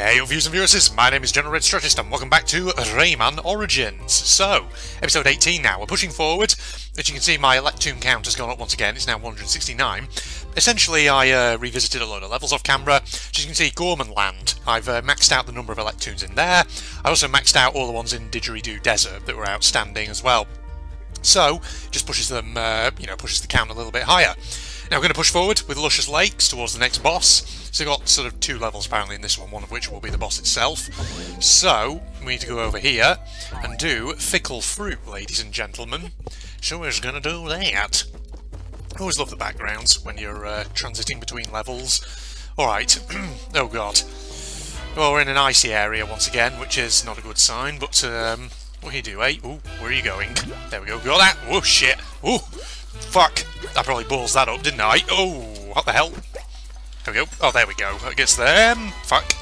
Hey, your viewers and viewers, my name is General Red Strategist and welcome back to Rayman Origins. So, episode 18 now, we're pushing forward. As you can see, my Electoon count has gone up once again, it's now 169. Essentially, I revisited a load of levels off camera. As you can see, Gourmand Land, I've maxed out the number of Electoons in there. I also maxed out all the ones in Didgeridoo Desert that were outstanding as well. So, just pushes them, pushes the count a little bit higher. Now we're going to push forward with Luscious Lakes towards the next boss. So we've got sort of two levels apparently in this one of which will be the boss itself. So we need to go over here and do Fickle Fruit, ladies and gentlemen. So we're just going to do that. I always love the backgrounds when you're transiting between levels. Alright. Oh god. Well, we're in an icy area once again, which is not a good sign, but what do you do, eh? Ooh, where are you going? There we go. Got that. Oh shit. Ooh. Fuck. I probably balls that up, didn't I? Oh, what the hell? There we go. Oh, there we go. That gets them. Fuck.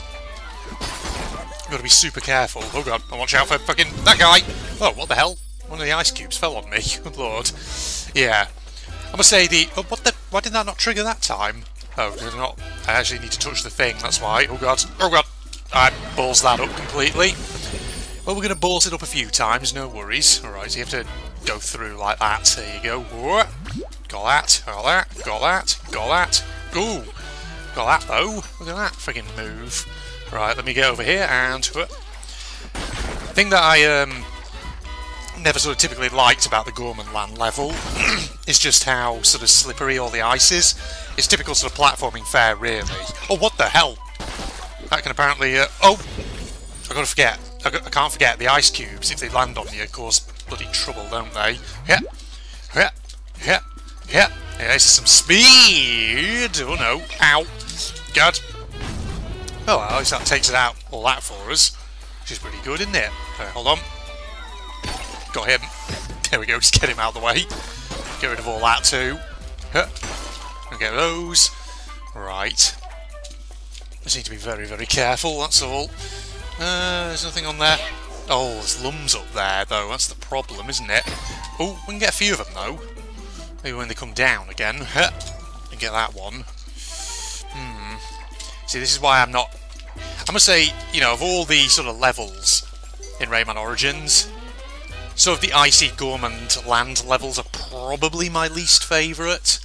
Gotta be super careful. Oh god, watch out for fucking that guy. Oh, what the hell? One of the ice cubes fell on me. Good lord. Yeah. I must say the... Oh, what the... Why did that not trigger that time? Oh, did I not... I actually need to touch the thing, that's why. Oh god. Oh god. I balls that up completely. Well, we're gonna balls it up a few times, no worries. Alright, so you have to go through like that. There you go. Got that. Got that. Got that. Got that. Ooh. Got that though. Look at that friggin' move. Right, let me get over here and... thing that I never sort of typically liked about the Gourmand Land level is just how sort of slippery all the ice is. It's typical sort of platforming fare, really. Oh, what the hell? That can apparently... oh! I've got to forget. I can't forget the ice cubes. If they land on you, of course... bloody trouble, don't they? Yeah, yeah, yeah, yeah. Yeah, this is some speed. Oh no! Ow! God! Oh, well, at least that takes it out all that for us, which is pretty good, isn't it? Hold on. Got him. There we go. Just get him out of the way. Get rid of all that too. Huh. Get those. Right. Just need to be very, very careful. That's all. There's nothing on there. Oh, there's lums up there, though. That's the problem, isn't it? Oh, we can get a few of them, though. Maybe when they come down again. And get that one. Hmm. See, this is why I'm not... I must say, you know, of all the sort of levels in Rayman Origins, sort of the icy Gourmand Land levels are probably my least favourite.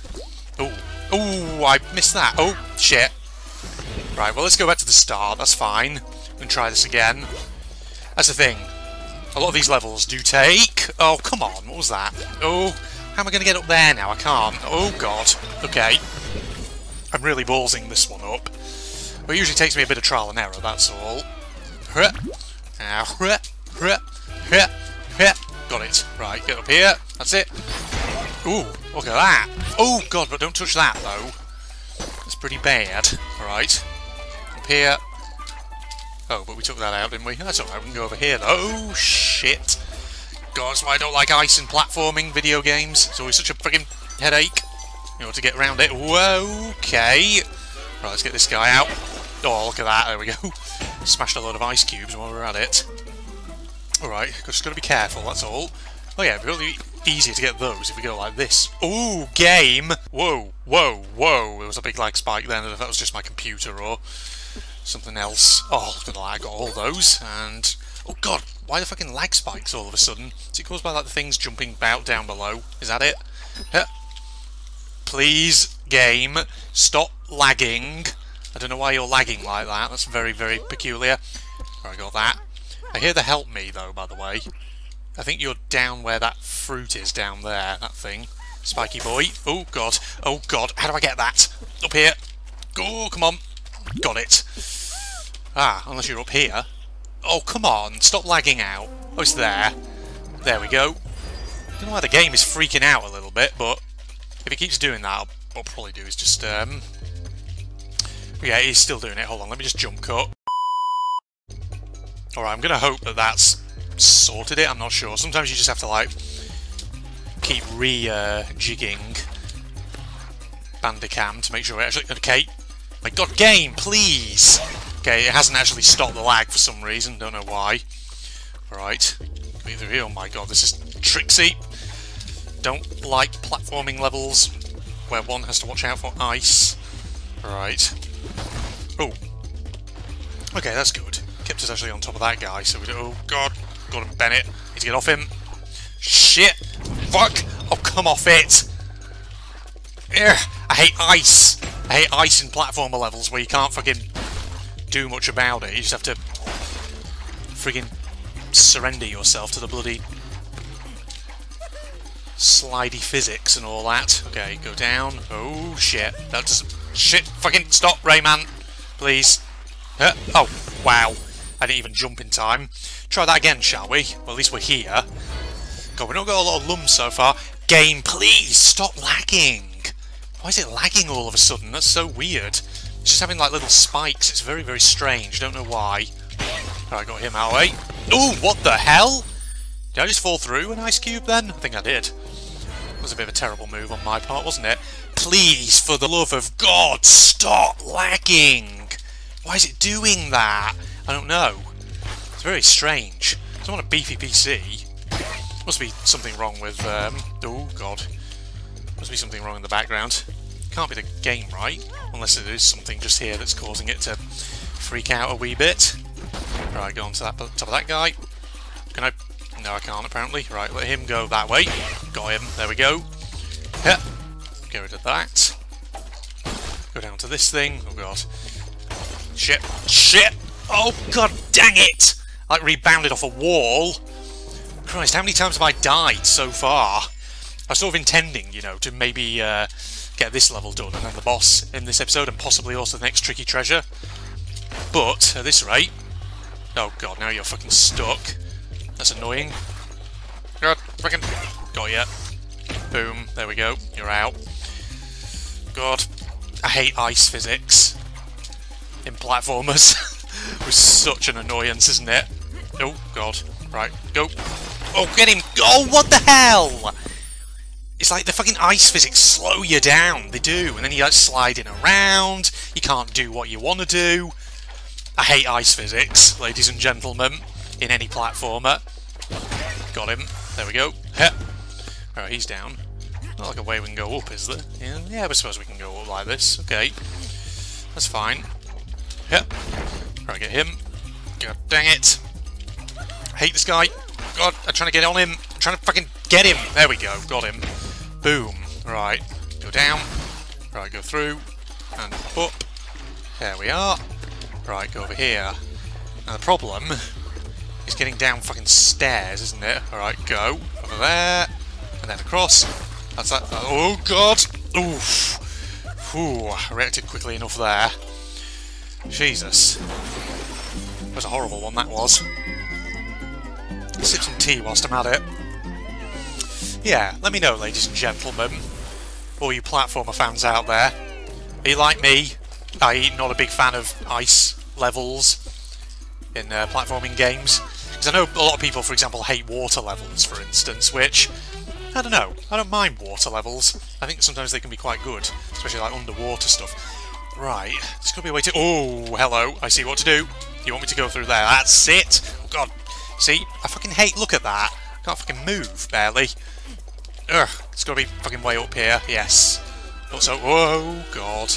Oh. Oh, I missed that. Oh, shit. Right, well, let's go back to the start. That's fine. And try this again. That's the thing. A lot of these levels do take... Oh, come on. What was that? Oh, how am I going to get up there now? I can't. Oh, God. Okay. I'm really ballsing this one up. But it usually takes me a bit of trial and error, that's all. Got it. Right, get up here. That's it. Ooh, look at that. Oh, God, but don't touch that, though. That's pretty bad. All right. Up here. Oh, but we took that out, didn't we? That's alright, we can go over here, though. Oh, shit. God, that's why I don't like ice and platforming video games. It's always such a friggin' headache in order to get around it. Whoa, okay. Right, let's get this guy out. Oh, look at that, there we go. Smashed a load of ice cubes while we were at it. Alright, just gotta be careful, that's all. Oh yeah, it'd be really easier to get those if we go like this. Ooh, game! Whoa, whoa, whoa. There was a big lag spike then, I don't know if that was just my computer or... something else. Oh, look at that, I got all those, and... Oh god, why the fucking lag spikes all of a sudden? Is it caused by, like, the things jumping about down below? Is that it? Huh. Please, game, stop lagging. I don't know why you're lagging like that, that's very, very peculiar. Right, I got that. I hear the help me, though, by the way. I think you're down where that fruit is, down there, that thing. Spiky boy. Oh god, oh god, how do I get that? Up here. Oh, come on. Got it. Ah, unless you're up here. Oh, come on. Stop lagging out. Oh, it's there. There we go. Don't know why the game is freaking out a little bit, but if it keeps doing that, what I'll probably do is just... Yeah, he's still doing it. Hold on, let me just jump cut. Alright, I'm going to hope that that's sorted it. I'm not sure. Sometimes you just have to, like, keep re-jigging Bandicam to make sure it actually... Okay. My god, game, please! Okay, it hasn't actually stopped the lag for some reason, don't know why. Right. Either here, oh my god, this is tricksy. Don't like platforming levels where one has to watch out for ice. Right. Oh. Okay, that's good. Kept us actually on top of that guy, so we do. Oh god, got him, Bennett. Need to get off him. Shit! Fuck! Oh, come off it! Ugh, I hate ice! I hate ice in platformer levels where you can't fucking do much about it. You just have to friggin' surrender yourself to the bloody slidey physics and all that. Okay, go down. Oh shit! That doesn't. Shit! Fucking stop, Rayman! Please. Oh, wow. I didn't even jump in time. Try that again, shall we? Well, at least we're here. God, we've not got a lot of lums so far. Game, please! Stop lagging! Why is it lagging all of a sudden? That's so weird. It's just having, like, little spikes. It's very, very strange. Don't know why. Alright, got him out of the way. Ooh, what the hell? Did I just fall through an ice cube then? I think I did. That was a bit of a terrible move on my part, wasn't it? Please, for the love of God, stop lagging! Why is it doing that? I don't know. It's very strange. It's not a beefy PC. Must be something wrong with... oh, God. Must be something wrong in the background. Can't be the game, right? Unless it is something just here that's causing it to freak out a wee bit. Right, go on to that top of that guy. Can I... No, I can't, apparently. Right, let him go that way. Got him. There we go. Yep. Get rid of that. Go down to this thing. Oh, God. Shit. Shit! Oh god dang it! I like rebounded off a wall. Christ, how many times have I died so far? I was sort of intending, you know, to maybe get this level done and then the boss in this episode and possibly also the next Tricky Treasure. But, at this rate... Oh god, now you're fucking stuck. That's annoying. God, fucking... Got ya. Boom. There we go. You're out. God. I hate ice physics. In platformers. It was such an annoyance, isn't it? Oh, God. Right, go. Oh, get him! Oh, what the hell? It's like the fucking ice physics slow you down. They do. And then you're like sliding around. You can't do what you want to do. I hate ice physics, ladies and gentlemen, in any platformer. Got him. There we go. Heh. Alright, he's down. Not like a way we can go up, is there? Yeah, I suppose we can go up like this. Okay. That's fine. Yep. Right, get him. God dang it. I hate this guy. God, I'm trying to get on him. I'm trying to fucking get him. There we go. Got him. Boom. Right. Go down. Right, go through. And up. There we are. Right, go over here. Now, the problem is getting down fucking stairs, isn't it? Alright, go. Over there. And then across. That's that. Oh, God. Oof. Ooh, I reacted quickly enough there. Jesus. That was a horrible one, that was. Sip some tea whilst I'm at it. Yeah, let me know, ladies and gentlemen. All you platformer fans out there. Are you like me? I.e. not a big fan of ice levels in platforming games. Because I know a lot of people, for example, hate water levels, for instance, which... I don't know. I don't mind water levels. I think sometimes they can be quite good. Especially like underwater stuff. Right, there's got to be a way to... Oh, hello, I see what to do. You want me to go through there? That's it! Oh, God. See? I fucking hate... Look at that. I can't fucking move, barely. Ugh, it's got to be fucking way up here. Yes. Also... Oh, God.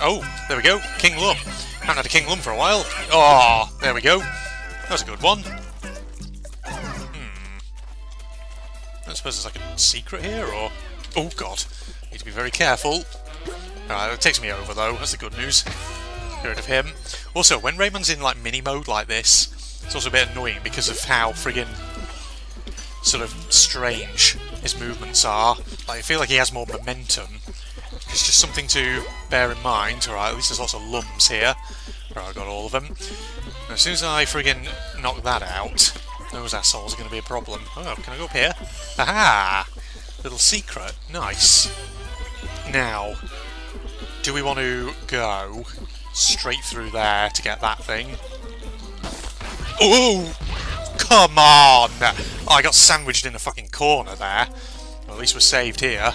Oh, there we go. King Lum. I haven't had a King Lum for a while. Oh, there we go. That was a good one. I suppose there's like a secret here, or... Oh, God. Need to be very careful. Alright, it takes me over though, that's the good news. Get rid of him. Also, when Rayman's in like mini mode like this, it's also a bit annoying because of how friggin' sort of strange his movements are. Like, I feel like he has more momentum. It's just something to bear in mind. Alright, at least there's lots of lums here. Alright, I got all of them. And as soon as I friggin' knock that out, those assholes are going to be a problem. Oh, can I go up here? Aha! Little secret. Nice. Now... Do we want to go straight through there to get that thing? Oh! Come on! Oh, I got sandwiched in a fucking corner there. Well, at least we're saved here.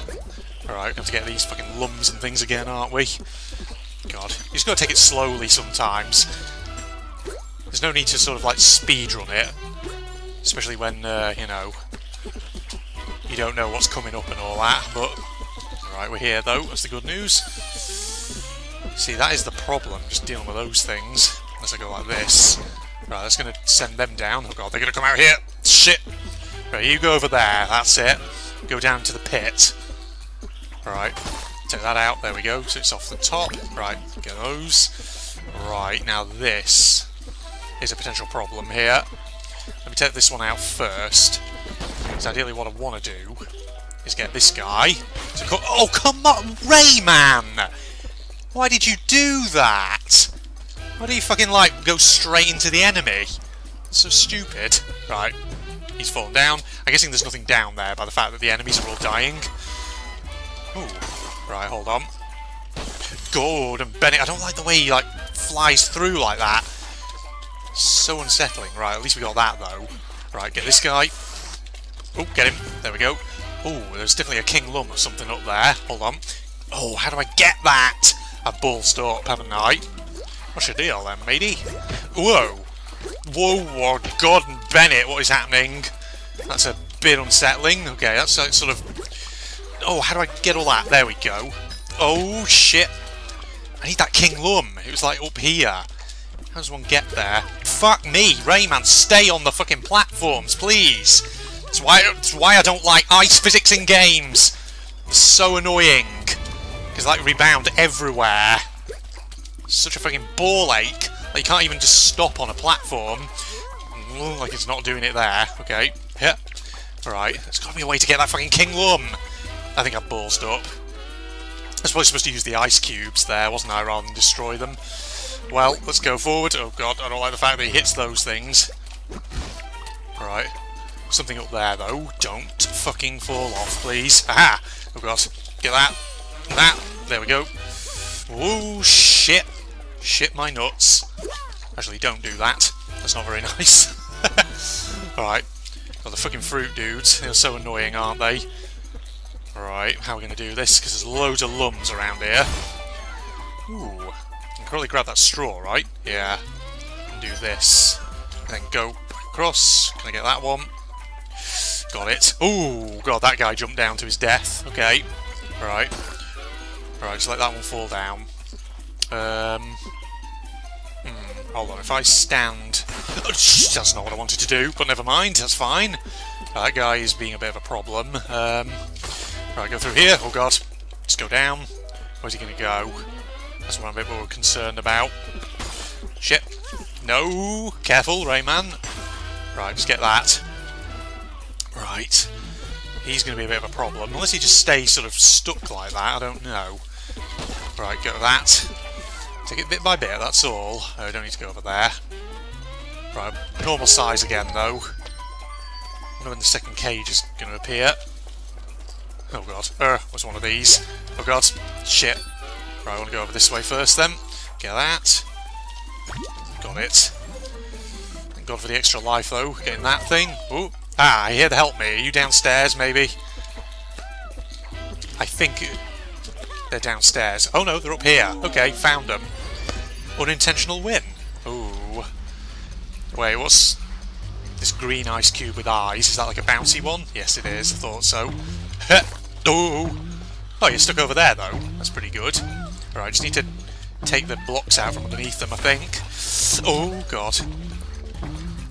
Alright, we have to get these fucking lums and things again, aren't we? God. You just gotta take it slowly sometimes. There's no need to sort of, like, speedrun it. Especially when, you know, you don't know what's coming up and all that, but... Alright, we're here though, that's the good news. See, that is the problem, just dealing with those things. as I go like this. Right, that's going to send them down. Oh god, they're going to come out here! Shit! Right, you go over there, that's it. Go down to the pit. Right, take that out, there we go, so it's off the top. Right, get those. Right, now this is a potential problem here. Let me take this one out first. Because ideally what I want to do is get this guy to come... Oh, come on! Rayman! Why did you do that? Why do you fucking, like, go straight into the enemy? That's so stupid. Right, he's fallen down. I'm guessing there's nothing down there by the fact that the enemies are all dying. Ooh. Right, hold on. Gordon Bennett. I don't like the way he, like, flies through like that. So unsettling. Right, at least we got that, though. Right, get this guy. Oh, get him. There we go. Oh, there's definitely a King Lum or something up there. Hold on. Oh, how do I get that? I've ballsed up, haven't I? What's your deal, then, matey? Whoa. Whoa, whoa, Gordon Bennett, what is happening? That's a bit unsettling. Okay, that's like, sort of... Oh, how do I get all that? There we go. Oh, shit. I need that King Lum. It was, like, up here. How does one get there? Fuck me, Rayman, stay on the fucking platforms, please! It's why I don't like ice physics in games! It's so annoying! Because, like, rebound everywhere. It's such a fucking ball ache that you can't even just stop on a platform. Like, it's not doing it there. Okay, yeah. Alright, there's gotta be a way to get that fucking King Lum! I think I've ballsed up. I was probably supposed to use the ice cubes there, wasn't I, rather than destroy them. Well, let's go forward. Oh god, I don't like the fact that he hits those things. Alright. Something up there, though. Don't fucking fall off, please. Aha! Oh god. Get that. That. There we go. Ooh, shit. Shit my nuts. Actually, don't do that. That's not very nice. Alright. Got the fucking fruit dudes. They're so annoying, aren't they? Alright, how are we going to do this? Because there's loads of lums around here. Ooh. Probably grab that straw, right? Yeah. And do this. And then go across. Can I get that one? Got it. Ooh, god, that guy jumped down to his death. Okay. Right. Right, just let that one fall down. Hold on, if I stand... Oh, that's not what I wanted to do, but never mind, that's fine. That guy is being a bit of a problem. Right, go through here. Oh god. Just go down. Where's he gonna go? That's what I'm a bit more concerned about. Shit. No! Careful, Rayman. Right, just get that. Right. He's going to be a bit of a problem. Unless he just stays sort of stuck like that, I don't know. Right, go to that. Take it bit by bit, that's all. Oh, I don't need to go over there. Right, normal size again, though. I wonder when the second cage is going to appear. Oh, god. What's one of these? Oh, god. Shit. Right, I want to go over this way first, then. Get that. Got it. Thank god for the extra life, though. Getting that thing. Ooh. Ah, here to help me. Are you downstairs, maybe? I think they're downstairs. Oh, no, they're up here. Okay, found them. Unintentional win. Ooh. Wait, what's this green ice cube with eyes? Is that like a bouncy one? Yes, it is. I thought so. Ooh. Oh, you're stuck over there, though. That's pretty good. Alright, just need to take the blocks out from underneath them, I think. Oh, god.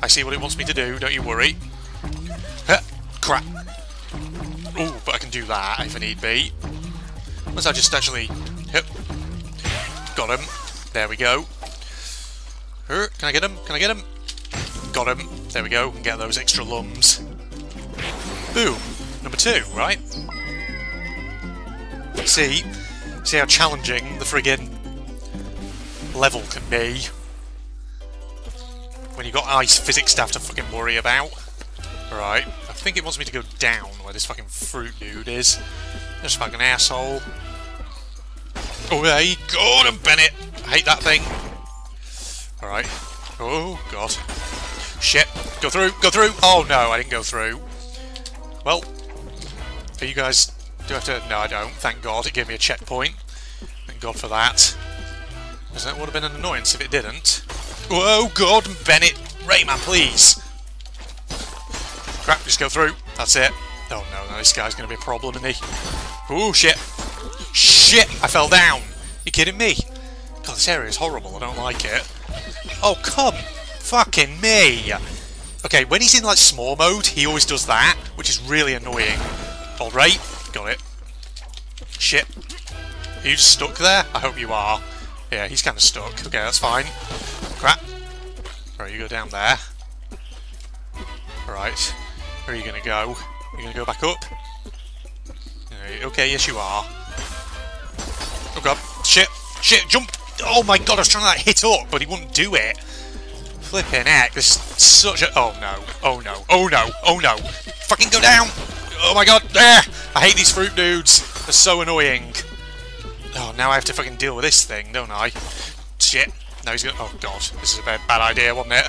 I see what it wants me to do, don't you worry. Crap. Oh, but I can do that if I need be. Unless I just actually... Got him. There we go. Can I get him? Can I get him? Got him. There we go. We can get those extra lums. Boom. Number two, right? See how challenging the friggin' level can be when you've got ice physics stuff to fucking worry about. Right, I think it wants me to go down where this fucking fruit dude is. This fucking asshole. Oh, hey, Gordon Bennett! I hate that thing. Alright. Oh, god. Shit. Go through, go through! Oh, no, I didn't go through. Well, are you guys... Do I have to... No, I don't. Thank god it gave me a checkpoint. Thank god for that. Because that would have been an annoyance if it didn't. Whoa, Gordon Bennett! Rayman, please! Crap, just go through. That's it. Oh no, no, this guy's going to be a problem, isn't he? Oh, shit. Shit! I fell down! Are you kidding me? God, this area is horrible. I don't like it. Oh, come fucking me! Okay, when he's in, like, small mode, he always does that, which is really annoying. Alright, got it. Shit. Are you just stuck there? I hope you are. Yeah, he's kind of stuck. Okay, that's fine. Crap. Alright, you go down there. Alright. Where are you gonna go? Are you gonna go back up? Okay, yes you are. Oh god. Shit. Shit, jump! Oh my god, I was trying to like, hit up, but he wouldn't do it. Flipping heck, this is such a... Oh no, oh no, oh no, oh no. Fucking go down! Oh my god, there! I hate these fruit dudes. They're so annoying. Oh, now I have to fucking deal with this thing, don't I? Shit. Now he's gonna... Oh god, this is a bad idea, wasn't it?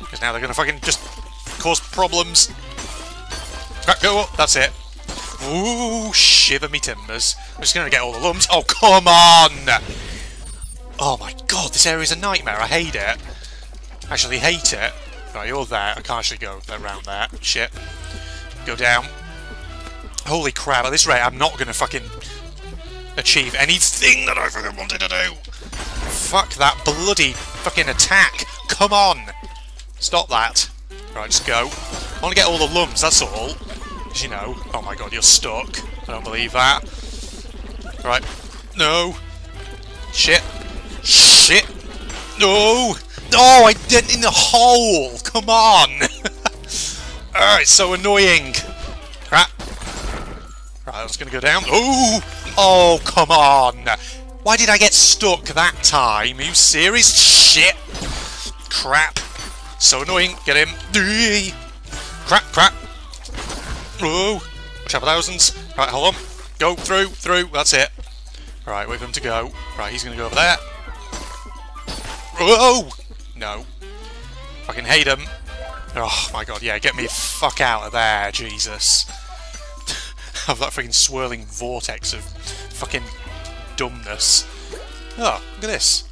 Because now they're gonna fucking just cause problems. Crap, go up, that's it. Ooh, shiver me timbers. I'm just gonna get all the lumps. Oh, come on! Oh my god, this area's a nightmare. I hate it. I actually hate it. Right, you're there. I can't actually go around there. Shit. Go down. Holy crap, at this rate, I'm not gonna fucking achieve anything that I fucking wanted to do. Fuck that bloody fucking attack. Come on! Stop that. Right, just go. I want to get all the lumps, that's all. You know. Oh my god, you're stuck. I don't believe that. Right. No. Shit. Shit. No. No, I didn't in the hole. Come on. Oh, it's so annoying. Crap. Right, I was going to go down. Oh. Oh, come on. Why did I get stuck that time? Are you serious? Shit. Crap. So annoying. Get him. Crap, crap. Whoa! Watch out for thousands. Right, hold on. Go through, through. That's it. Right, wait for him to go. Right, he's gonna go over there. Whoa! No. Fucking hate him. Oh my god, yeah, get me the fuck out of there, Jesus. Have that freaking swirling vortex of fucking dumbness. Oh, look at this.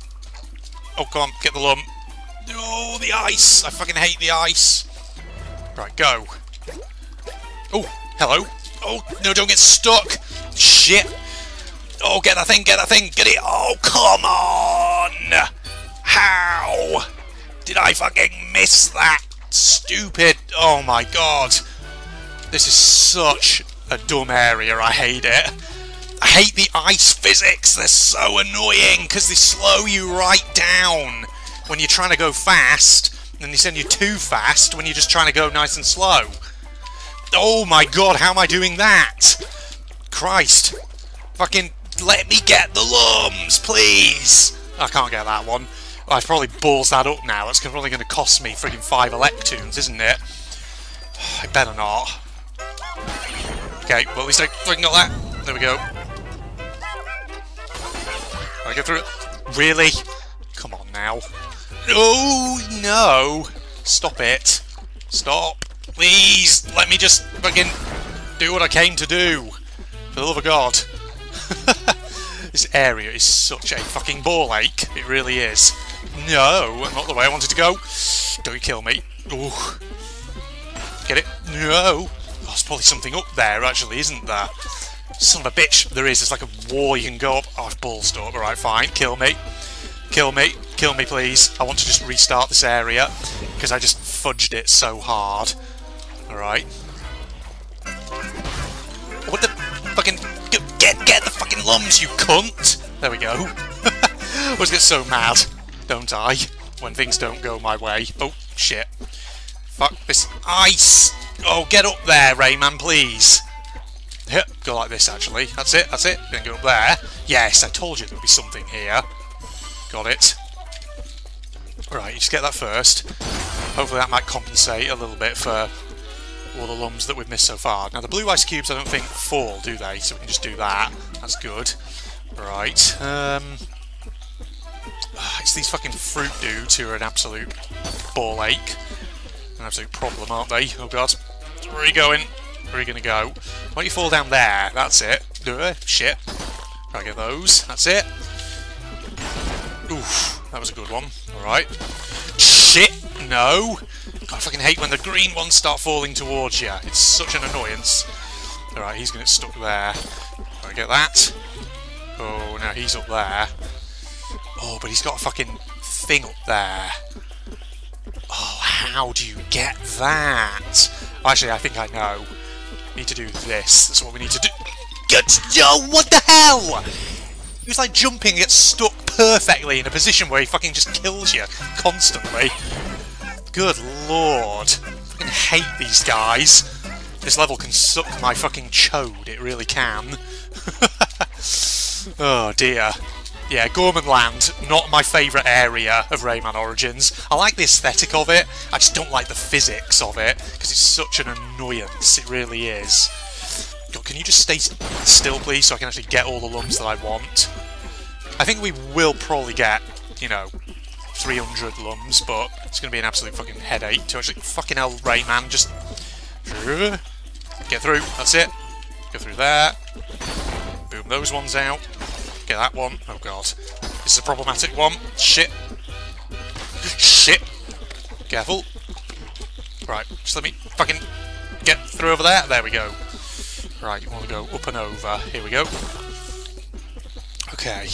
Oh, come on, get the lump. Oh, the ice! I fucking hate the ice. Right, go. Oh, hello. Oh, no, don't get stuck. Shit. Oh, get that thing, get that thing. Get it. Oh, come on. How did I fucking miss that? Stupid. Oh, my God. This is such a dumb area. I hate it. I hate the ice physics. They're so annoying because they slow you right down when you're trying to go fast. And they send you too fast when you're just trying to go nice and slow. Oh my god, how am I doing that? Christ. Fucking let me get the lums, please. I can't get that one. I've probably balls that up now. That's probably going to cost me friggin' 5 Electoons, isn't it? I better not. Okay, well at least I fucking got that. There we go. I go through it. Really? Come on now. Oh no. Stop it. Stop. Please, let me just fucking do what I came to do. For the love of God. This area is such a fucking ball ache. It really is. No, not the way I wanted to go. Don't kill me. Ooh. Get it? No. Oh, there's probably something up there, actually, isn't there? Son of a bitch. There is. It's like a wall you can go up. Oh, I've ballsed up. Alright, fine. Kill me. Kill me. Kill me, please. I want to just restart this area. Because I just fudged it so hard. Alright. What the fucking... Get the fucking lums, you cunt! There we go. I always get so mad, don't I? When things don't go my way. Oh, shit. Fuck this ice! Oh, get up there, Rayman, please! Yep, go like this, actually. That's it, that's it. Then go up there. Yes, I told you there'd be something here. Got it. Alright, you just get that first. Hopefully that might compensate a little bit for all the lums that we've missed so far. Now the blue ice cubes I don't think fall, do they? So we can just do that. That's good. Right. It's these fucking fruit dudes who are an absolute ball ache. An absolute problem, aren't they? Oh god. Where are you going? Where are you gonna go? Why don't you fall down there? That's it. Shit. Right, get those. That's it. Oof. That was a good one. Alright. Shit! No! God, I fucking hate when the green ones start falling towards you. It's such an annoyance. Alright, he's gonna get stuck there. Alright, get that. Oh, now he's up there. Oh, but he's got a fucking thing up there. Oh, how do you get that? Actually, I think I know. We need to do this. That's what we need to do. Yo, what the hell? He was like jumping and gets stuck perfectly in a position where he fucking just kills you constantly. Good lord. I fucking hate these guys. This level can suck my fucking chode. It really can. Oh dear. Yeah, Gourmand Land, not my favourite area of Rayman Origins. I like the aesthetic of it, I just don't like the physics of it, because it's such an annoyance, it really is. God, can you just stay still, please, so I can actually get all the lumps that I want? I think we will probably get, you know, 300 lums, but it's going to be an absolute fucking headache to actually... Fucking hell, Rayman, just... Get through, that's it. Go through there. Boom those ones out. Get that one. Oh god. This is a problematic one. Shit. Shit. Careful. Right, just let me fucking get through over there. There we go. Right, you want to go up and over. Here we go. Okay.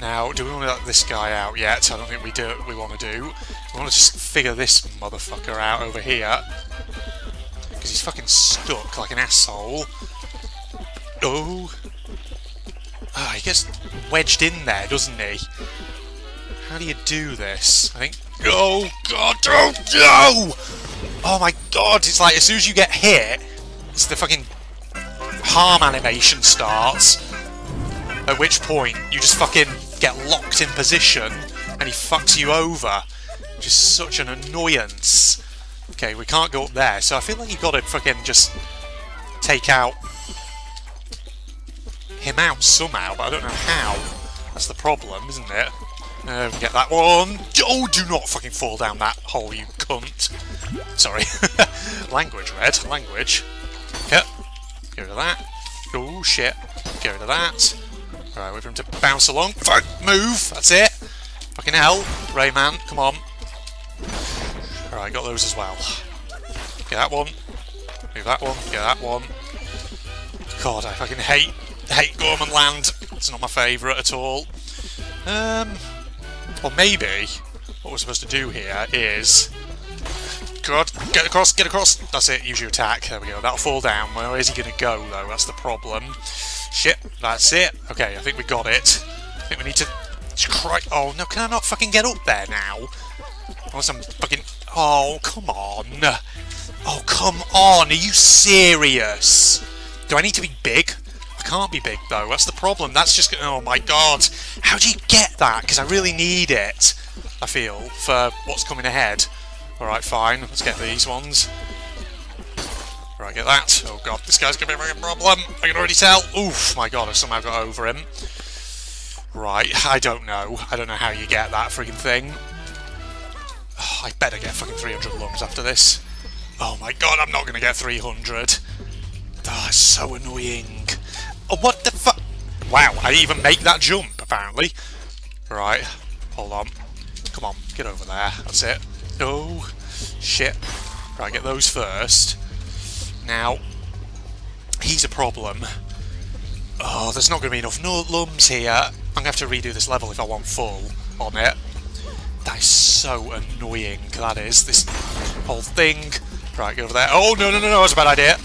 Now, do we want to let this guy out yet? I don't think we do. We want to do. We want to just figure this motherfucker out over here. Because he's fucking stuck like an asshole. Oh. Oh, he gets wedged in there, doesn't he? How do you do this? I think... Oh, God! Oh, no! Oh, my God! It's like, as soon as you get hit, it's the fucking harm animation starts. At which point, you just fucking get locked in position, and he fucks you over. Just such an annoyance. Okay, we can't go up there, so I feel like you've got to fucking just take out... him out somehow, but I don't know how. That's the problem, isn't it? Get that one. Oh, do not fucking fall down that hole, you cunt. Sorry. Language, Red. Language. Yep. Get rid of that. Oh, shit. Get rid of that. Alright, wait for him to bounce along. Fuck! Move! That's it! Fucking hell. Rayman, come on. Alright, got those as well. Get that one. Move that one. Get that one. God, I fucking hate Gourmand Land. It's not my favourite at all. Or maybe what we're supposed to do here is... God, get across, get across! That's it, use your attack. There we go, that'll fall down. Where is he going to go, though? That's the problem. Shit, that's it. Okay, I think we got it. I think we need to... Oh, no, can I not fucking get up there now? Unless I'm fucking... Oh, come on. Oh, come on, are you serious? Do I need to be big? I can't be big, though. That's the problem. That's just... Oh, my God. How do you get that? Because I really need it, I feel, for what's coming ahead. Alright, fine. Let's get these ones. Alright, get that. Oh, God. This guy's going to be a fucking problem. I can already tell. Oof. My God, I somehow got over him. Right. I don't know. I don't know how you get that freaking thing. Oh, I better get fucking 300 lungs after this. Oh, my God. I'm not going to get 300. Oh, it's so annoying. Oh, what the fuck? Wow, I didn't even make that jump, apparently. Right, hold on. Come on, get over there. That's it. Oh, shit. Right, get those first. Now, he's a problem. Oh, there's not going to be enough lums here. I'm going to have to redo this level if I want full on it. That is so annoying, that is. This whole thing. Right, get over there. Oh, no, no, no, no, that's a bad idea.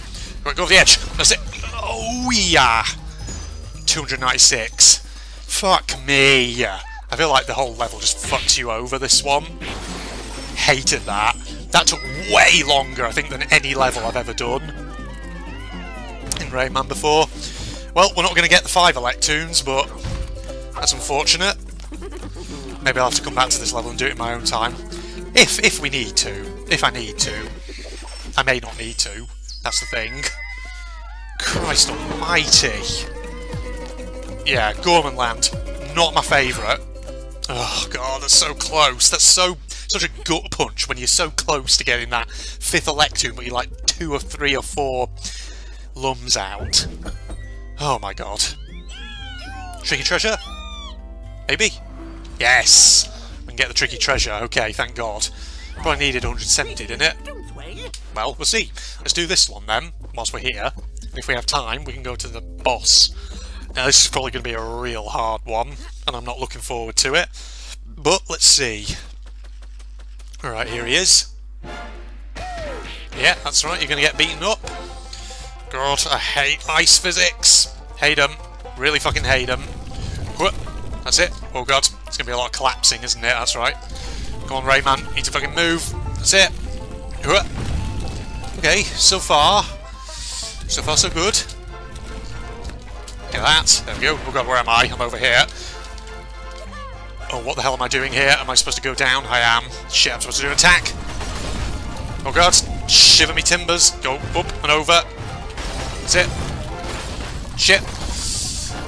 Right, go over the edge. That's it. Oh, yeah! 296. Fuck me! I feel like the whole level just fucks you over, this one. Hated that. That took way longer, I think, than any level I've ever done in Rayman before. Well, we're not going to get the 5 Electoons, but that's unfortunate. Maybe I'll have to come back to this level and do it in my own time. If we need to. If I need to. I may not need to. That's the thing. Christ almighty. Yeah, Gourmand Land. Not my favourite. Oh god, that's so close. That's such a gut punch when you're so close to getting that 5th Electoon, but you're like 2 or 3 or 4 lums out. Oh my god. Tricky Treasure? Maybe? Yes! We can get the Tricky Treasure. Okay, thank god. Probably needed 170, didn't it? Well, we'll see. Let's do this one then, whilst we're here. If we have time, we can go to the boss. Now, this is probably going to be a real hard one, and I'm not looking forward to it. But let's see. Alright, here he is. Yeah, that's right, you're going to get beaten up. God, I hate ice physics. Hate them. Really fucking hate them. That's it. Oh god, it's going to be a lot of collapsing, isn't it? That's right. Come on, Rayman, need to fucking move. That's it. Okay, so far. So far, so good. Look at that. There we go. Oh god, where am I? I'm over here. Oh, what the hell am I doing here? Am I supposed to go down? I am. Shit, I'm supposed to do an attack. Oh god. Shiver me timbers. Go up and over. That's it. Shit.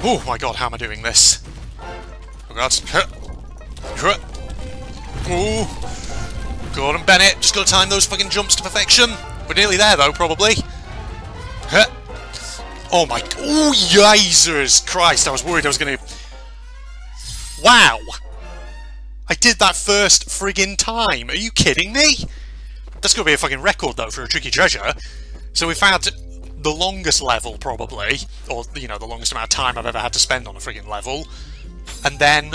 Oh my god, how am I doing this? Oh god. Ooh. Gordon Bennett. Just gotta time those fucking jumps to perfection. We're nearly there though, probably. Oh my... Oh, Jesus Christ. I was worried I was gonna... Wow. I did that first friggin' time. Are you kidding me? That's gonna be a fucking record though for a Tricky Treasure. So we've had the longest level probably, or you know, the longest amount of time I've ever had to spend on a friggin' level, and then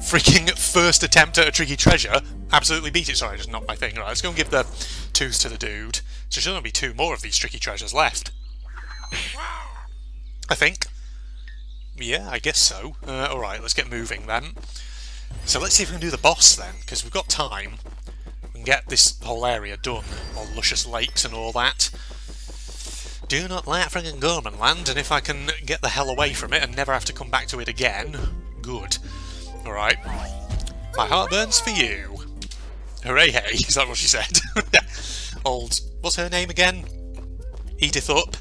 friggin' first attempt at a Tricky Treasure, absolutely beat it. Sorry, I just knocked my thing. Right, let's go and give the tooth to the dude. So there'll be two more of these Tricky Treasures left. I think. Yeah, I guess so. Alright, let's get moving then. So let's see if we can do the boss then, because we've got time. We can get this whole area done, all Luscious Lakes and all that. Do not like friggin' Gourmand Land, and if I can get the hell away from it and never have to come back to it again, good. Alright. My heart burns for you. Hooray, hey, is that what she said? Old, what's her name again? Edith Up.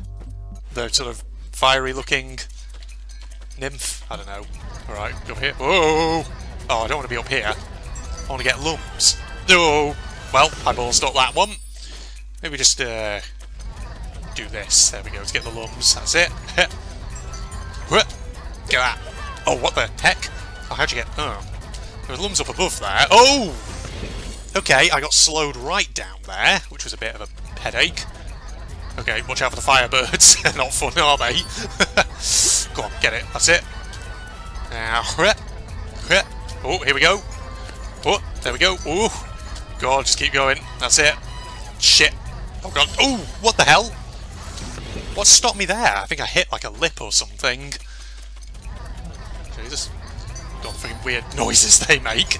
The sort of fiery looking nymph. I don't know. Alright, go up here. Whoa! Oh, I don't want to be up here. I want to get lumps. No! Well, I ballsed up that one. Maybe just, do this. There we go, to get the lumps. That's it. Get that. Oh, what the heck? Oh, how'd you get... Oh. There were lumps up above there. Oh! Okay, I got slowed right down there, which was a bit of a headache. Okay, watch out for the firebirds. They're not fun, are they? Come on, get it. That's it. Now, oh, here we go. Oh, there we go. Oh, God, just keep going. That's it. Shit. Oh god. Oh, what the hell? What stopped me there? I think I hit like a lip or something. Jesus. God, the fucking weird noises they make.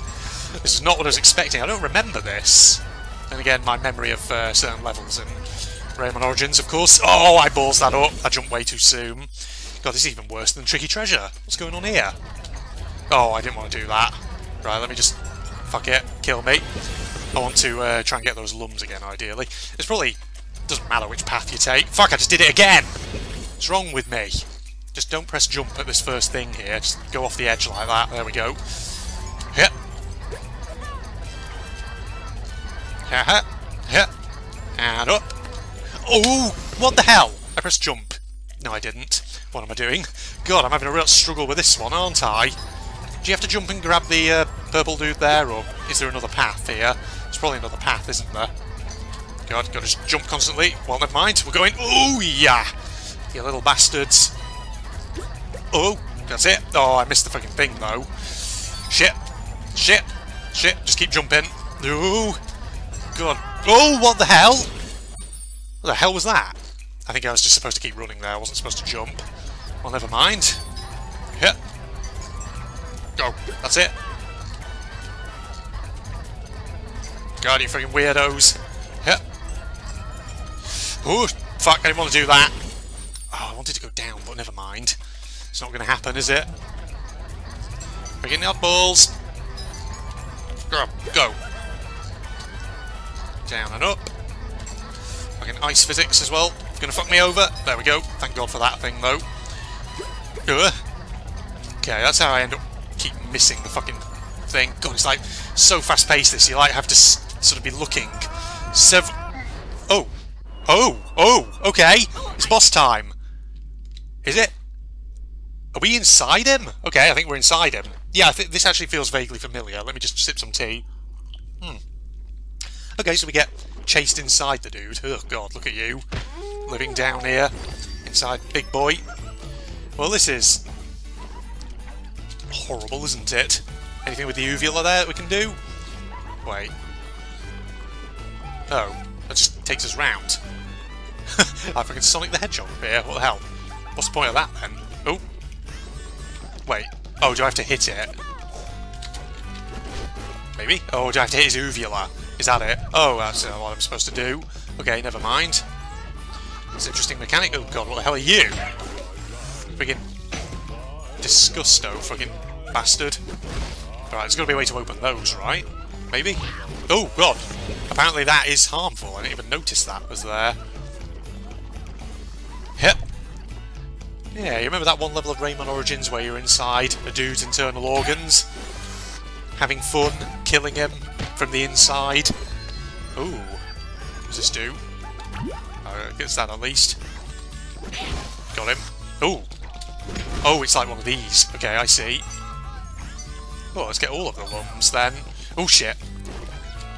This is not what I was expecting. I don't remember this. And again, my memory of certain levels and Rayman Origins, of course. Oh, I balls that up. I jumped way too soon. God, this is even worse than Tricky Treasure. What's going on here? Oh, I didn't want to do that. Right, let me just... Fuck it. Kill me. I want to try and get those lums again, ideally. It's probably... doesn't matter which path you take. Fuck, I just did it again! What's wrong with me? Just don't press jump at this first thing here. Just go off the edge like that. There we go. Yep. Yep. And up. Oh, what the hell? I pressed jump. No, I didn't. What am I doing? God, I'm having a real struggle with this one, aren't I? Do you have to jump and grab the purple dude there, or is there another path here? There's probably another path, isn't there? God, gotta just jump constantly. Well, never mind. We're going... Ooh, yeah! You little bastards. Oh, that's it. Oh, I missed the fucking thing, though. Shit. Shit. Shit. Just keep jumping. Ooh. God. Oh, what the hell? What the hell was that? I think I was just supposed to keep running there. I wasn't supposed to jump. Well, never mind. Yep. Go. That's it. God, you freaking weirdos. Yep. Oh, fuck. I didn't want to do that. Oh, I wanted to go down, but never mind. It's not going to happen, is it? Freaking oddballs. Go. Go. Down and up. Fucking ice physics as well. It's gonna fuck me over. There we go. Thank God for that thing though. Okay, that's how I end up keep missing the fucking thing. God, it's like so fast paced this. You like have to sort of be looking. Oh. Okay, it's boss time. Is it? Are we inside him? Okay, I think we're inside him. Yeah, I think this actually feels vaguely familiar. Let me just sip some tea. Okay, so we get chased inside the dude. Oh god, look at you. Living down here. Inside big boy. Well, this is... horrible, isn't it? Anything with the uvula there that we can do? Wait. Oh, that just takes us round. I freaking Sonic the Hedgehog up here, what the hell? What's the point of that then? Oh. Wait. Oh, do I have to hit it? Maybe? Oh, do I have to hit his uvula? Is that it? Oh, that's what I'm supposed to do. Okay, never mind. It's an interesting mechanic. Oh god, what the hell are you? Friggin' Disgusto, friggin' bastard. Right, there's gotta be a way to open those, right? Maybe? Oh god! Apparently that is harmful. I didn't even notice that was there. Yep. Yeah, you remember that one level of Rayman Origins where you're inside a dude's internal organs? Having fun, killing him from the inside. Ooh. What does this do? Gets that at least. Got him. Ooh. Oh, it's like one of these. Okay, I see. Oh, let's get all of the lums then. Oh shit.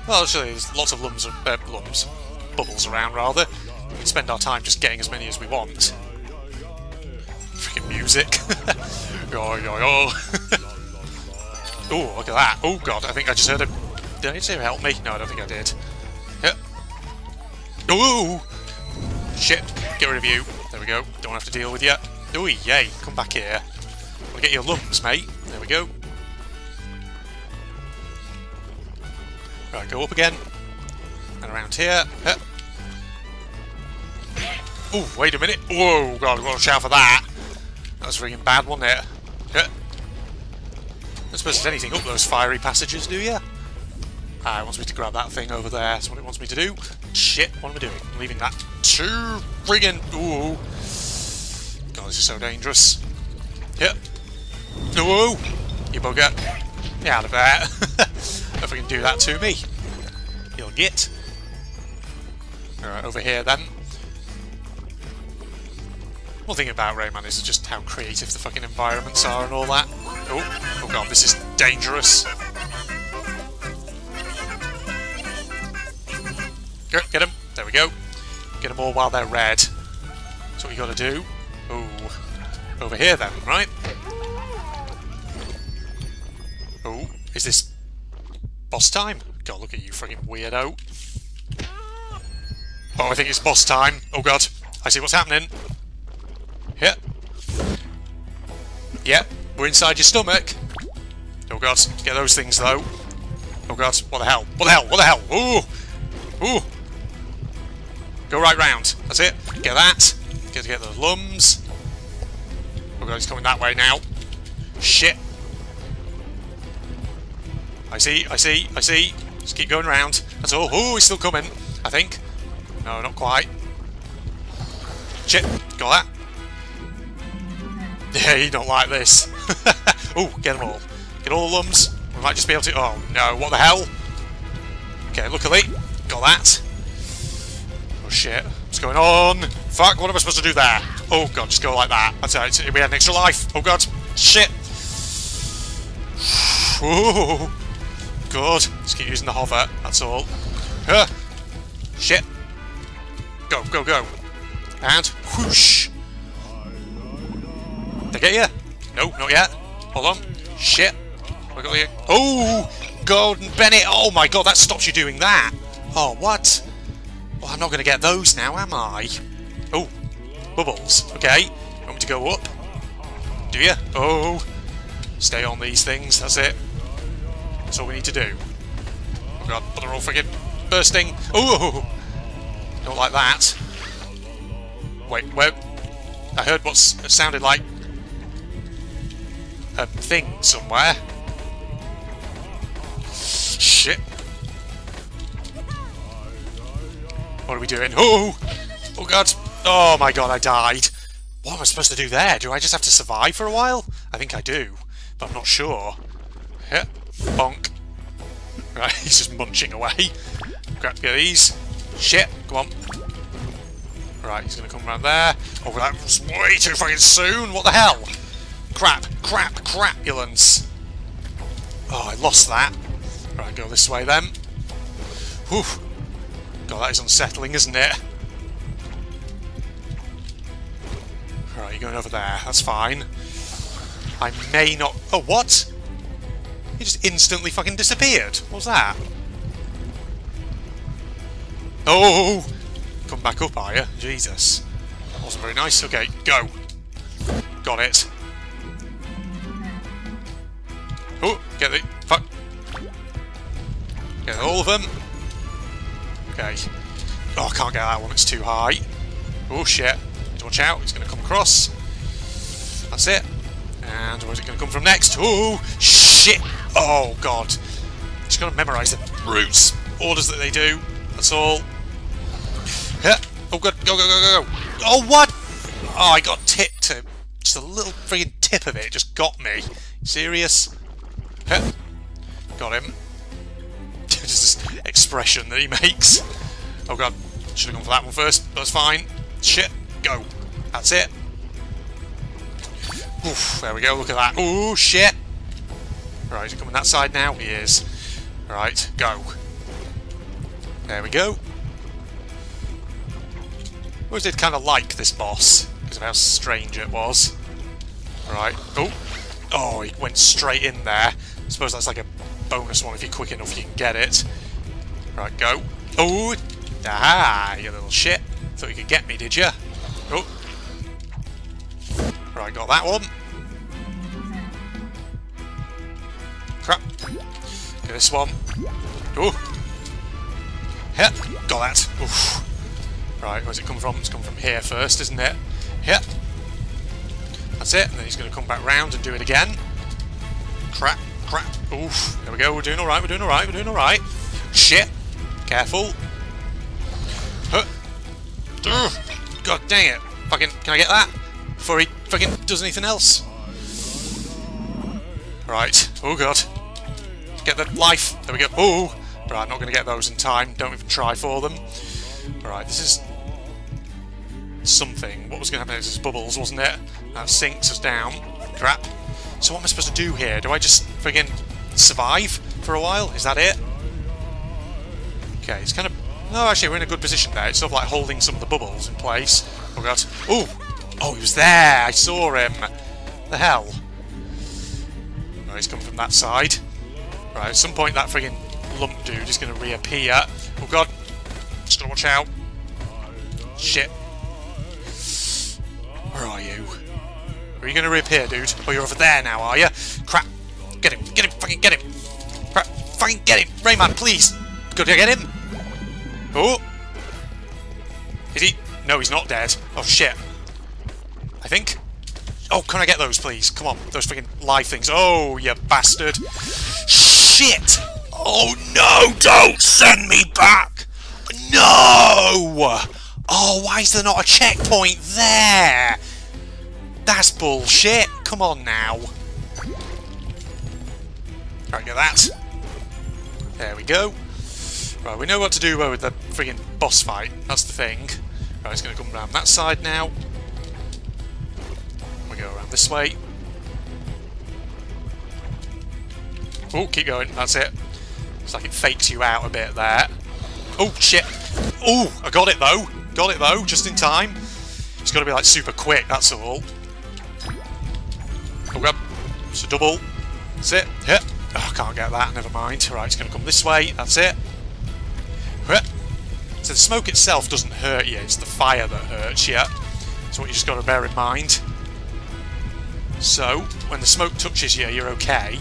Well, actually, there's lots of bubbles around, rather. We can spend our time just getting as many as we want. Freaking music. Yo, yo, yo. Oh, look at that. Oh, God, I think I just heard him. Did I just hear help me? No, I don't think I did. Yep. Ooh! Shit. Get rid of you. There we go. Don't have to deal with you. Ooh, yay. Come back here. We'll get your lumps, mate. There we go. Right, go up again. And around here. Yep. Oh, wait a minute. Whoa, God, watch out for that. That was freaking bad, wasn't it? Yep. I suppose there's anything up those fiery passages, do you? Ah, it wants me to grab that thing over there. That's what it wants me to do. Shit, what am I doing? I'm leaving that too friggin'. Ooh. God, this is so dangerous. Yep. Ooh! You bugger. Get out of there. If we can do that to me. You'll get. Alright, over here then. One thing about Rayman is just how creative the fucking environments are and all that. Oh, oh god, this is dangerous. Get them. There we go. Get them all while they're red. That's what you gotta do. Oh, over here then, right? Oh, is this boss time? God, look at you, friggin' weirdo. Oh, I think it's boss time. Oh god, I see what's happening. Yep. Yep, we're inside your stomach. Oh god, get those things though. Oh god, what the hell? What the hell? What the hell? Ooh! Ooh! Go right round. That's it. Get that. Get those lums. Oh god, he's coming that way now. Shit. I see, I see, I see. Just keep going round. That's all. Ooh, he's still coming, I think. No, not quite. Shit. Got that. Yeah, you don't like this. Oh, get them all. Get all the lums. We might just be able to... Oh, no. What the hell? Okay, luckily. Got that. Oh, shit. What's going on? Fuck, what am I supposed to do there? Oh, God, just go like that. That's it. We had an extra life. Oh, God. Shit. Ooh. Good. Just keep using the hover. That's all. Huh. Shit. Go, go, go. And whoosh. Did I get you? No, not yet. Hold on. Shit. I got you. Oh, Golden Bennett. Oh my god, that stops you doing that. Oh, what? Well, I'm not going to get those now, am I? Oh, bubbles. Okay. Want me to go up? Do you? Oh. Stay on these things. That's it. That's all we need to do. Oh god, but they're all friggin' bursting. Oh, don't like that. Wait, where? I heard what sounded like a thing somewhere. Shit. What are we doing? Oh! Oh god! Oh my god, I died! What am I supposed to do there? Do I just have to survive for a while? I think I do, but I'm not sure. Yeah. Bonk. Right, he's just munching away. Grab these. Shit, come on. Right, he's gonna come around there. Oh, that was way too fucking soon! What the hell? Crap, crap, crapulence. Oh, I lost that. Right, go this way then. Whew. God, that is unsettling, isn't it? Right, you're going over there. That's fine. I may not... Oh, what? He just instantly fucking disappeared. What's that? Oh! Come back up, are you? Jesus. That wasn't very nice. Okay, go. Got it. Oh, get the... Fuck. Get all of them. Okay. Oh, I can't get that one. It's too high. Oh, shit. Watch out. It's going to come across. That's it. And where's it going to come from next? Oh, shit. Oh, God. Just got to memorise the routes. Orders that they do. That's all. Yeah. Oh, God. Go, go, go, go, go. Oh, what? Oh, I got tipped to... Just a little friggin' tip of it just got me. Serious? Yeah. Got him. Just this expression that he makes. Oh, God. Should have gone for that one first. That's fine. Shit. Go. That's it. Oof. There we go. Look at that. Oh, shit. Right. Is he coming that side now? He is. Right. Go. There we go. I always did kind of like this boss because of how strange it was. Right. Oh. Oh, he went straight in there. I suppose that's like a bonus one if you're quick enough you can get it. Right. Go. Oh. Ah, you little shit. Thought you could get me, did you? Oh. Right, got that one. Crap. Get this one. Oh. Yep, got that. Oof. Right, where's it come from? It's come from here first, isn't it? Yep. That's it, and then he's going to come back round and do it again. Crap, crap. Oof. There we go, we're doing alright, we're doing alright, we're doing alright. Shit. Careful. Huh. Ugh. God dang it. Fucking, can I get that? Before he fucking does anything else. Right. Oh, God. Get the life. There we go. Oh. Right, I'm not going to get those in time. Don't even try for them. Right, this is... something. What was going to happen is this bubbles, wasn't it? That sinks us down. Crap. So what am I supposed to do here? Do I just fucking survive for a while? Is that it? Okay, it's kind of... No, actually, we're in a good position there. It's sort of like holding some of the bubbles in place. Oh, God. Oh! Oh, he was there! I saw him! The hell? Right, he's coming from that side. Right, at some point that friggin' lump dude is going to reappear. Oh, God. Just gotta watch out. Shit. Where are you? Are you going to reappear, dude? Oh, you're over there now, are you? Crap. Get him. Get him. Fucking get him. Crap. Fucking get him. Rayman, please. Gotta get him. Oh! Is he? No, he's not dead. Oh, shit. I think. Oh, can I get those, please? Come on, those freaking live things. Oh, you bastard. Shit! Oh, no! Don't send me back! No! Oh, why is there not a checkpoint there? That's bullshit. Come on, now. Right, get that. There we go. Right, we know what to do with the friggin' boss fight, that's the thing. Right, it's going to come around that side now. We go around this way. Oh, keep going, that's it. It's like it fakes you out a bit there. Oh, shit. Oh, I got it though. Got it though, just in time. It's got to be like super quick, that's all. Oh, God. It's a double. That's it. Yeah. Oh, I can't get that, never mind. Right, it's going to come this way, that's it. So the smoke itself doesn't hurt you, it's the fire that hurts you. That's what you just got to bear in mind. So, when the smoke touches you, you're okay.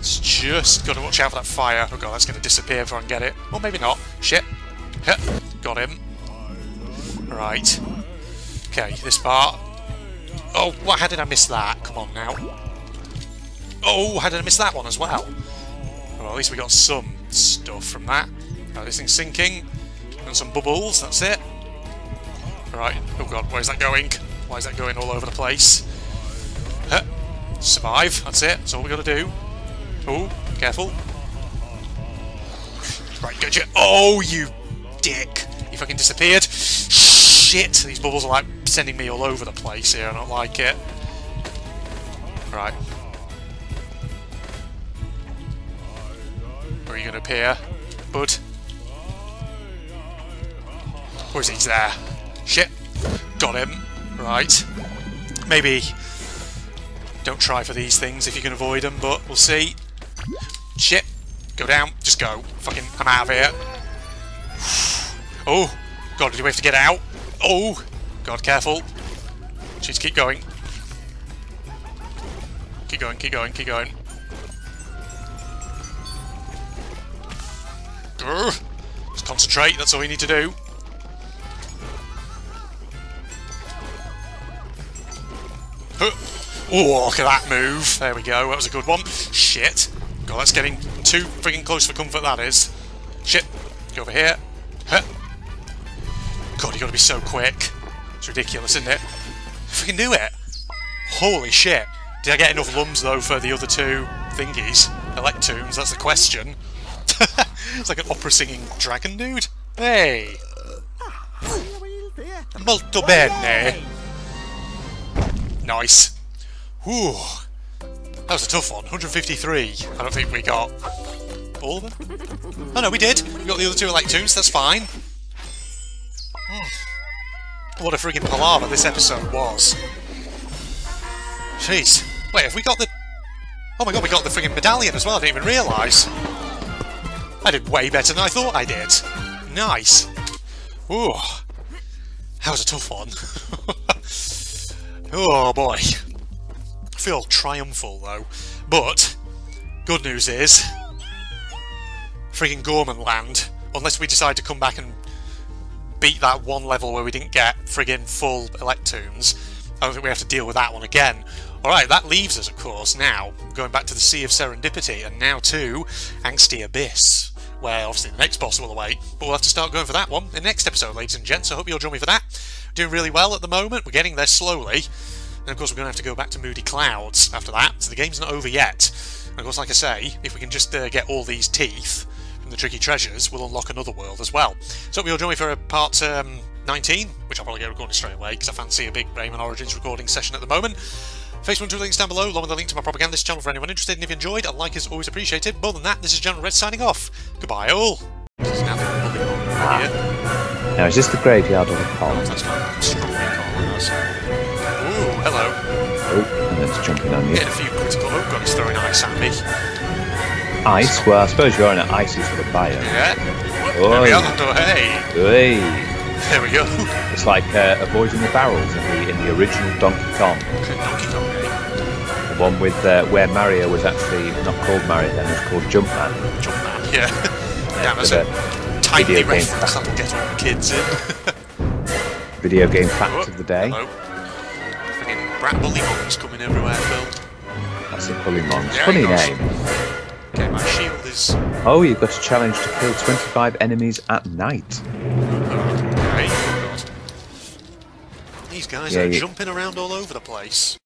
It's just got to watch out for that fire. Oh god, that's going to disappear before I can get it. Or maybe not. Shit. Got him. Right. Okay, this part. Oh, what? How did I miss that? Come on now. Oh, how did I miss that one as well? Well, at least we got some stuff from that. Right, this thing's sinking. And some bubbles, that's it. Right, oh god, where's that going? Why is that going all over the place? Huh. Survive, that's it, that's all we gotta do. Oh, careful. Right, get you. Oh, you dick! You fucking disappeared. Shit, these bubbles are like sending me all over the place here, I don't like it. Right. Where are you gonna appear, bud? Or is he there? Shit. Got him. Right. Maybe don't try for these things if you can avoid them, but we'll see. Shit. Go down. Just go. Fucking, I'm out of here. Oh. God, do we have to get out? Oh. God, careful. Just keep going. Keep going, keep going, keep going. Just concentrate. That's all we need to do. Oh, look at that move. There we go. That was a good one. Shit. God, that's getting too friggin' close for comfort, that is. Shit. Go over here. Huh. God, you got to be so quick. It's ridiculous, isn't it? If we can do it. Holy shit. Did I get enough lums, though, for the other two thingies? Electoons, that's the question. It's like an opera-singing dragon dude. Hey. Molto bene. Nice. Whew. That was a tough one. 153. I don't think we got all of them. Oh no, we did. We got the other two Electoons. That's fine. Hmm. What a friggin' palaver this episode was. Jeez. Wait, have we got the... Oh my god, we got the friggin' medallion as well. I didn't even realise. I did way better than I thought I did. Nice. Ooh. That was a tough one. Oh boy. I feel triumphal though. But, good news is, friggin' Gourmand Land, unless we decide to come back and beat that one level where we didn't get friggin' full Electoons, I don't think we have to deal with that one again. Alright, that leaves us, of course, now, going back to the Sea of Serendipity, and now to Angsty Abyss, where obviously the next boss will await, but we'll have to start going for that one in the next episode, ladies and gents. I hope you'll join me for that. Doing really well at the moment, we're getting there slowly, and of course we're going to have to go back to Moody Clouds after that, so the game's not over yet. And of course, like I say, if we can just get all these teeth from the Tricky Treasures, we'll unlock another world as well. So I hope you'll join me for a part 19, which I'll probably get recorded straight away, because I fancy a big Rayman Origins recording session at the moment. Facebook and Twitter links down below, along with the link to my propagandist channel for anyone interested, and if you enjoyed, a like is always appreciated. More than that, this is General Red signing off. Goodbye, all! Now, is this the graveyard or the pond? Oh, that's not a strong recall, is it? Ooh, hello. Oh, and that's jumping on you. Get a few critical. Oh, God, he's throwing ice at me. Ice? Well, I suppose you're on an icy sort of biome. Yeah. There we are. Hey. There we go. It's like avoiding the barrels in the original Donkey Kong. Okay, Donkey Kong, eh? The one with where Mario was actually not called Mario then, it was called Jumpman. Jumpman, yeah. Damn, that's a tiny reference that'll get all the kids in. Video game facts of the day. Hello. Friggin' rat bully monks coming everywhere, Phil. That's a bully monk. Yeah, funny name. Okay, my shield is... Oh, you've got a challenge to kill 25 enemies at night. These guys are jumping around all over the place.